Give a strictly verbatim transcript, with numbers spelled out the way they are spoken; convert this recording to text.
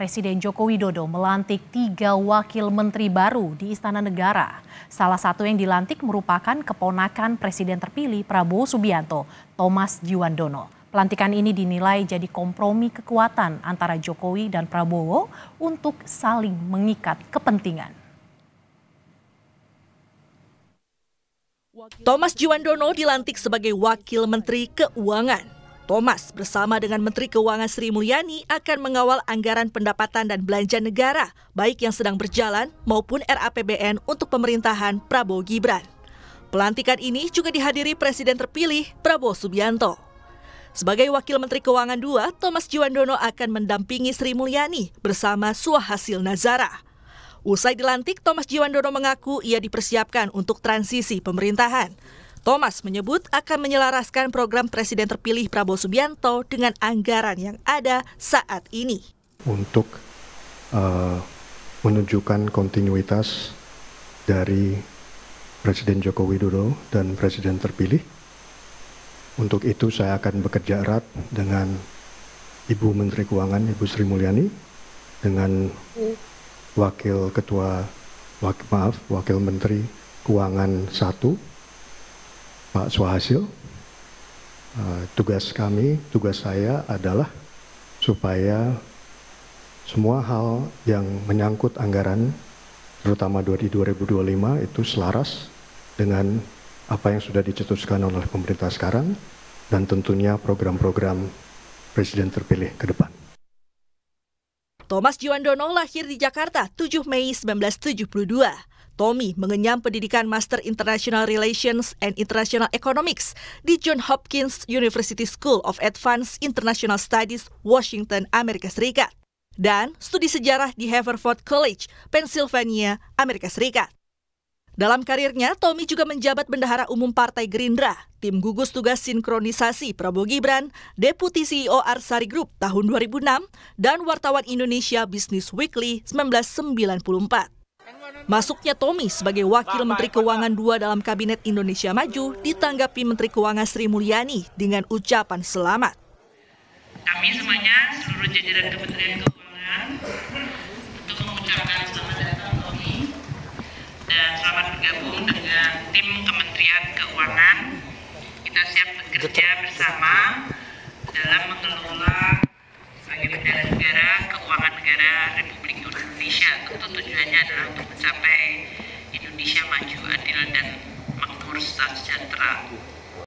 Presiden Joko Widodo melantik tiga wakil menteri baru di Istana Negara. Salah satu yang dilantik merupakan keponakan Presiden terpilih Prabowo Subianto, Thomas Djiwandono. Pelantikan ini dinilai jadi kompromi kekuatan antara Jokowi dan Prabowo untuk saling mengikat kepentingan. Thomas Djiwandono dilantik sebagai Wakil Menteri Keuangan. Thomas bersama dengan Menteri Keuangan Sri Mulyani akan mengawal anggaran pendapatan dan belanja negara, baik yang sedang berjalan maupun R A P B N untuk pemerintahan Prabowo Gibran. Pelantikan ini juga dihadiri Presiden terpilih Prabowo Subianto. Sebagai Wakil Menteri Keuangan dua, Thomas Djiwandono akan mendampingi Sri Mulyani bersama Suahasil Nazara. Usai dilantik, Thomas Djiwandono mengaku ia dipersiapkan untuk transisi pemerintahan. Thomas menyebut akan menyelaraskan program Presiden terpilih Prabowo Subianto dengan anggaran yang ada saat ini. Untuk uh, menunjukkan kontinuitas dari Presiden Joko Widodo dan Presiden terpilih, untuk itu saya akan bekerja erat dengan Ibu Menteri Keuangan, Ibu Sri Mulyani, dengan Wakil Ketua, wak, maaf, Wakil Menteri Keuangan satu, Pak Suahasil. Uh, tugas kami, tugas saya adalah supaya semua hal yang menyangkut anggaran, terutama di dua ribu dua puluh lima, itu selaras dengan apa yang sudah dicetuskan oleh pemerintah sekarang dan tentunya program-program Presiden terpilih ke depan. Thomas Djiwandono lahir di Jakarta tujuh Mei seribu sembilan ratus tujuh puluh dua. Tommy mengenyam pendidikan Master International Relations and International Economics di John Hopkins University School of Advanced International Studies, Washington, Amerika Serikat, dan studi sejarah di Haverford College, Pennsylvania, Amerika Serikat. Dalam karirnya, Tommy juga menjabat Bendahara Umum Partai Gerindra, tim gugus tugas sinkronisasi Prabowo Gibran, Deputi C E O Arsari Group tahun dua ribu enam, dan wartawan Indonesia Business Weekly seribu sembilan ratus sembilan puluh empat. Masuknya Tommy sebagai Wakil Menteri Keuangan dua dalam Kabinet Indonesia Maju ditanggapi Menteri Keuangan Sri Mulyani dengan ucapan selamat. Kami semuanya, seluruh jajaran Kementerian Keuangan, untuk mengucapkan selamat datang Tommy dan selamat bergabung dengan tim Kementerian Keuangan. Kita siap bekerja